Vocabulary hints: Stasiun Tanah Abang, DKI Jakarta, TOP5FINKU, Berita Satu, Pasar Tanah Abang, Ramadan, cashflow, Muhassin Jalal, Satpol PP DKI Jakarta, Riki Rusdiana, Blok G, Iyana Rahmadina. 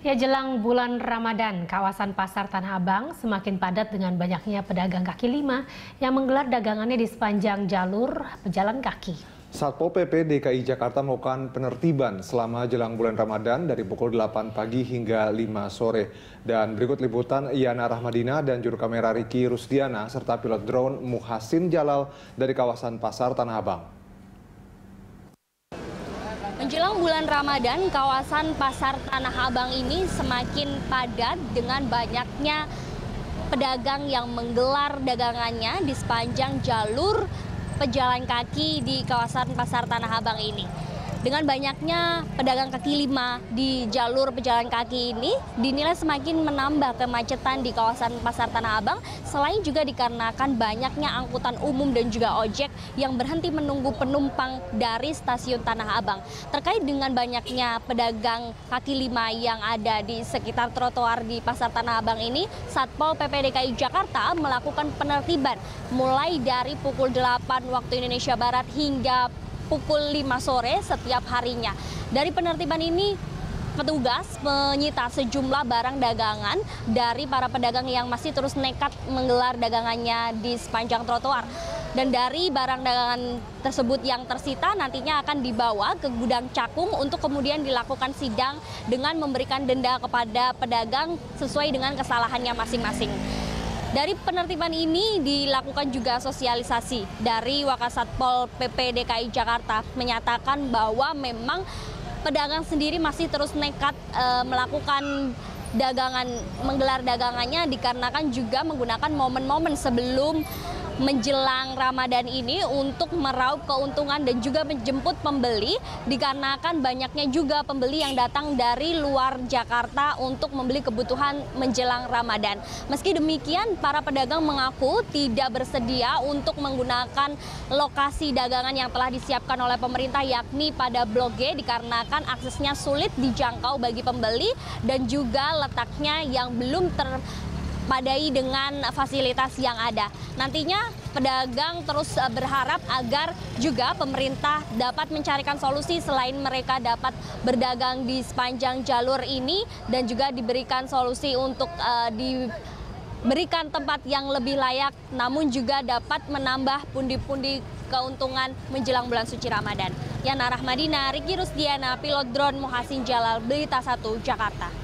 Ya, jelang bulan Ramadan, kawasan Pasar Tanah Abang semakin padat dengan banyaknya pedagang kaki lima yang menggelar dagangannya di sepanjang jalur pejalan kaki. Satpol PP DKI Jakarta melakukan penertiban selama jelang bulan Ramadan dari pukul 8 pagi hingga 5 sore. Dan berikut liputan Iyana Rahmadina dan juru kamera Riki Rusdiana serta pilot drone Muhassin Jalal dari kawasan Pasar Tanah Abang. Menjelang bulan Ramadan, kawasan Pasar Tanah Abang ini semakin padat dengan banyaknya pedagang yang menggelar dagangannya di sepanjang jalur pejalan kaki di kawasan Pasar Tanah Abang ini. Dengan banyaknya pedagang kaki lima di jalur pejalan kaki ini dinilai semakin menambah kemacetan di kawasan Pasar Tanah Abang, selain juga dikarenakan banyaknya angkutan umum dan juga ojek yang berhenti menunggu penumpang dari Stasiun Tanah Abang. Terkait dengan banyaknya pedagang kaki lima yang ada di sekitar trotoar di Pasar Tanah Abang ini, Satpol PP DKI Jakarta melakukan penertiban mulai dari pukul 8 waktu Indonesia Barat hingga pukul 5 sore setiap harinya. Dari penertiban ini, petugas menyita sejumlah barang dagangan dari para pedagang yang masih terus nekat menggelar dagangannya di sepanjang trotoar. Dan dari barang dagangan tersebut yang tersita nantinya akan dibawa ke gudang cakung untuk kemudian dilakukan sidang dengan memberikan denda kepada pedagang sesuai dengan kesalahannya masing-masing. Dari penertiban ini dilakukan juga sosialisasi. Dari Wakasatpol PP DKI Jakarta menyatakan bahwa memang pedagang sendiri masih terus nekat melakukan menggelar dagangannya dikarenakan juga menggunakan momen-momen sebelum menjelang Ramadan ini untuk meraup keuntungan dan juga menjemput pembeli, dikarenakan banyaknya juga pembeli yang datang dari luar Jakarta untuk membeli kebutuhan menjelang Ramadan. Meski demikian, para pedagang mengaku tidak bersedia untuk menggunakan lokasi dagangan yang telah disiapkan oleh pemerintah, yakni pada Blok G, dikarenakan aksesnya sulit dijangkau bagi pembeli dan juga letaknya yang belum terpadai dengan fasilitas yang ada. Nantinya pedagang terus berharap agar juga pemerintah dapat mencarikan solusi selain mereka dapat berdagang di sepanjang jalur ini, dan juga diberikan solusi untuk diberikan tempat yang lebih layak, namun juga dapat menambah pundi-pundi keuntungan menjelang bulan suci Ramadan. Iyana Rahmadina, Riki Rusdiana, pilot drone Muhassin Jalal, Berita Satu, Jakarta.